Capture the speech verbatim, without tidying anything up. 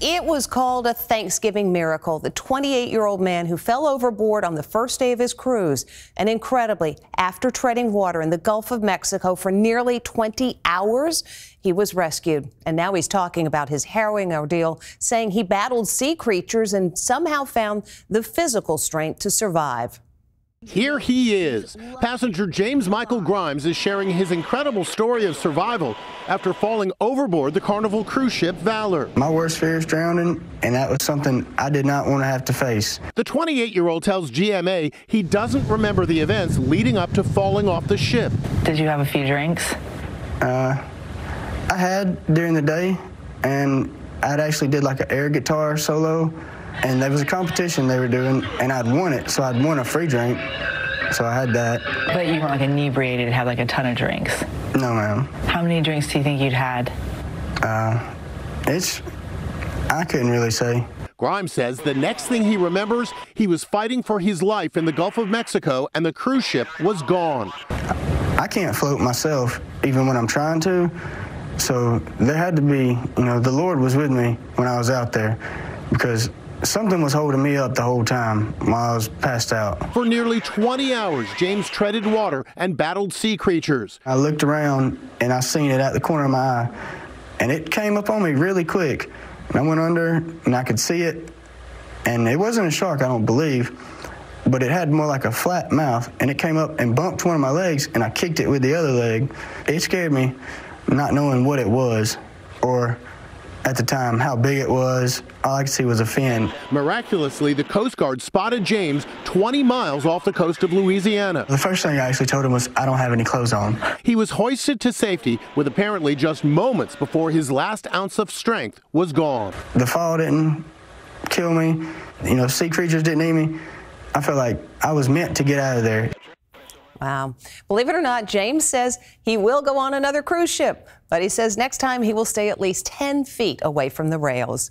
It was called a Thanksgiving miracle, the twenty-eight-year-old man who fell overboard on the first day of his cruise. And incredibly, after treading water in the Gulf of Mexico for nearly twenty hours, he was rescued. And now he's talking about his harrowing ordeal, saying he battled sea creatures and somehow found the physical strength to survive. Here he is. Passenger James Michael Grimes is sharing his incredible story of survival after falling overboard the Carnival cruise ship Valor. My worst fear is drowning, and that was something I did not want to have to face. The twenty-eight-year-old tells G M A he doesn't remember the events leading up to falling off the ship. Did you have a few drinks? Uh, I had during the day, and I actually did like an air guitar solo. And there was a competition they were doing, and I'd won it, so I'd won a free drink, so I had that. But you weren't like inebriated and had like a ton of drinks? No, ma'am. How many drinks do you think you'd had? Uh, it's, I couldn't really say. Grimes says the next thing he remembers, he was fighting for his life in the Gulf of Mexico, and the cruise ship was gone. I can't float myself, even when I'm trying to, so there had to be, you know, the Lord was with me when I was out there, because something was holding me up the whole time while I was passed out. For nearly twenty hours, James treaded water and battled sea creatures. I looked around and I seen it out the corner of my eye, and it came up on me really quick. And I went under and I could see it, and it wasn't a shark, I don't believe, but it had more like a flat mouth, and it came up and bumped one of my legs, and I kicked it with the other leg. It scared me, not knowing what it was or at the time how big it was. All I could see was a fin. Miraculously, the Coast Guard spotted James twenty miles off the coast of Louisiana. The first thing I actually told him was, I don't have any clothes on. He was hoisted to safety with apparently just moments before his last ounce of strength was gone. The fall didn't kill me. You know, sea creatures didn't eat me. I felt like I was meant to get out of there. Wow. Believe it or not, James says he will go on another cruise ship, but he says next time he will stay at least ten feet away from the rails.